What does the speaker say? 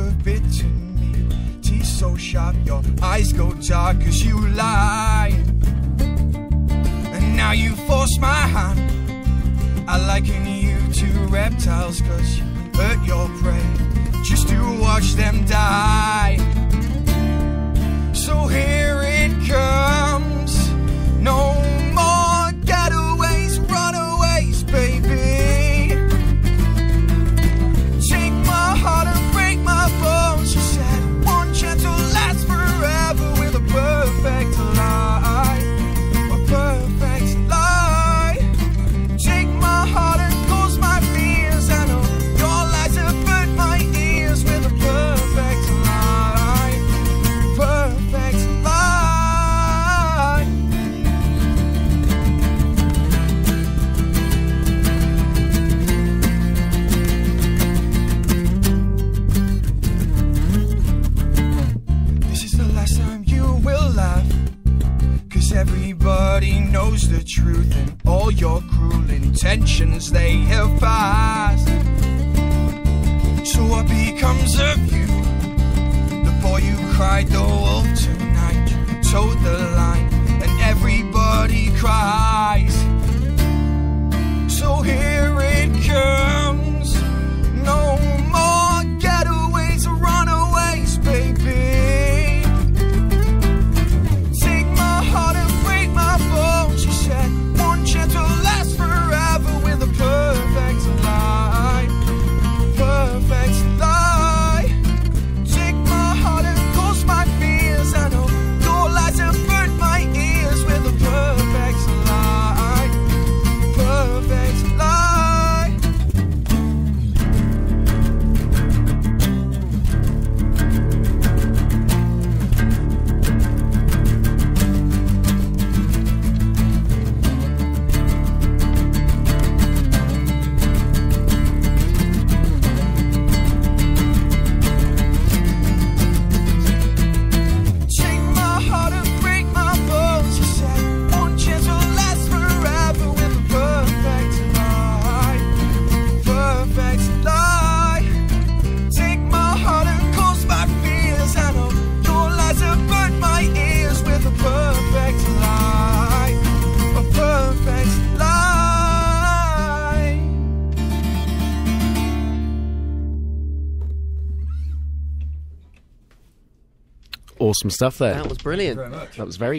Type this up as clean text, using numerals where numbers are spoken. were bitten me with teeth so sharp your eyes go dark as you lied. And now you force my hand, I liken you to reptiles, cause you hurt your prey just to watch them die. So here it comes, no more getaways, runaways, baby. Take my heart and break my bones, she said. One chance will last forever with a perfect lie, a perfect lie. Take my heart and close my fears, I know your lies have burnt my ears with a perfect lie, perfect. Everybody knows the truth, and all your cruel intentions they have passed. So what becomes of you? The boy you cried the wolf tonight, you towed the line, and everybody cries. So here it comes, no more getaways or runaways, baby. Awesome stuff there. That was brilliant. That was very